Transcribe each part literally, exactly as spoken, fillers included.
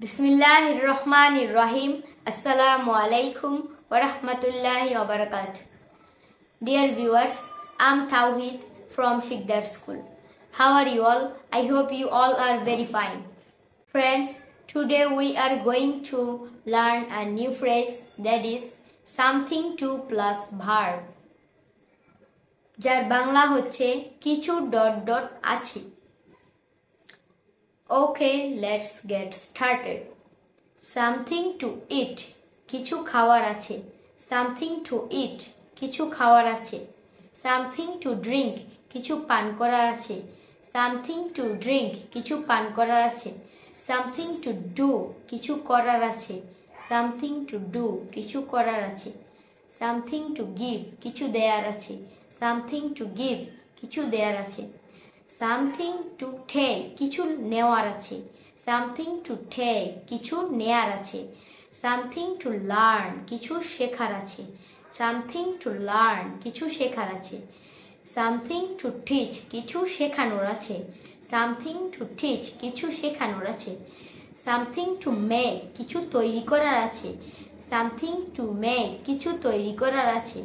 Bismillahir Rahmanir Rahim. Assalamu Alaikum wa Rahmatullahi wa Barakat. Dear viewers, I'm Tauhid from Shikder School. How are you all? I hope you all are very fine. Friends, today we are going to learn a new phrase, that is something to plus verb. Jar Bangla hoche kichu dot dot achi. Okay, let's get started. Something to eat, kichu khawar ache. Something to eat, kichu khawar ache. Something to drink, kichu pan korar ache. Something to drink, kichu pan korar ache. Something to do, kichu korar ache. Something to do, kichu korar ache. Something to give, kichu deyar ache. Something to give, kichu deyar ache. Something to take, kichu newar ache. Something to take, kichu neyar ache. Something to learn, kichu shekhar ache. Something to learn, kichu shekhar ache. Something to teach, kichu shekhanor ache. Something to teach, kichu shekhanor ache. Something to make, kichu toiri korar ache. Something to make, kichu toiri korar ache.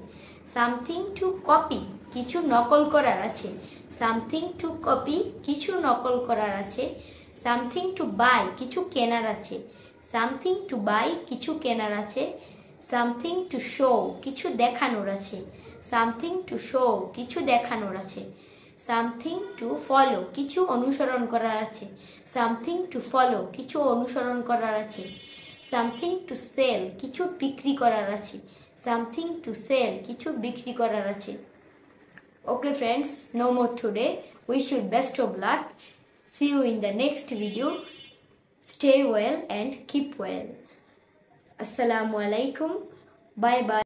Something to copy, kichu nokol korar ache. Something to copy, kichu nokol korar ache. Something to buy, kichu kenar ache. Something to buy, kichu kenar ache. Something to show, kichu dekhanor ache. Something to show, kichu dekhanor ache. Something to follow, kichu onusharon korar ache. Something to follow, kichu onusharon korar ache. Something to sell, kichu bikri korar ache. Something to sell, kichu bikri korar ache. Okay friends, no more today. Wish you best of luck. See you in the next video. Stay well and keep well. Assalamu Alaikum. Bye bye.